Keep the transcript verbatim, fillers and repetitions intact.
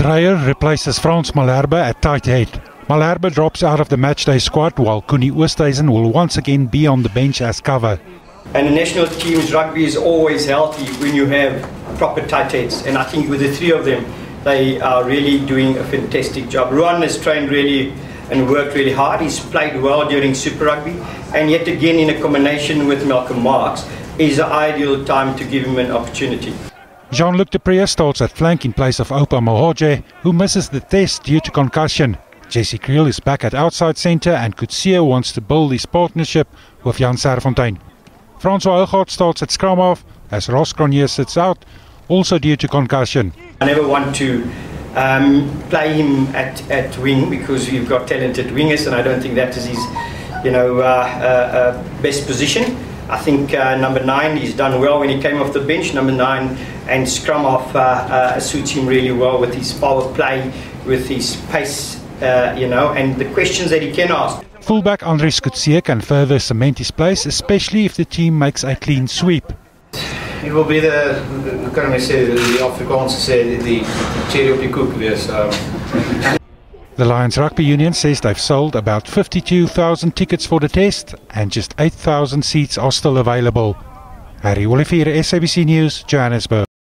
Dreyer replaces Frans Malherbe at tight head. Malherbe drops out of the matchday squad while Kuni Oosthuizen will once again be on the bench as cover. And the national team's rugby is always healthy when you have proper tight heads, and I think with the three of them, they are really doing a fantastic job. Ruan has trained really and worked really hard. He's played well during Super Rugby, and yet again in a combination with Malcolm Marx is the ideal time to give him an opportunity. Jean-Luc Dupreez starts at flank in place of Opa Mohoje, who misses the test due to concussion. Jesse Creel is back at outside centre, and Kutsia wants to build his partnership with Jan Sarfontein. Francois Hougaard starts at scrum half as Ross Cronier sits out, also due to concussion. I never want to um, play him at, at wing because we've got talented wingers, and I don't think that is his, you know, uh, uh, uh, best position. I think uh, number nine, he's done well when he came off the bench. Number nine and scrum off uh, uh, suits him really well with his power play, with his pace, uh, you know, and the questions that he can ask. Fullback André Skutsier can further cement his place, especially if the team makes a clean sweep. It will be the, the can I say, the, the Afrikaans say the cherry of the cook there. So. The Lions Rugby Union says they've sold about fifty-two thousand tickets for the test, and just eight thousand seats are still available. Ari Wolifira, S A B C News, Johannesburg.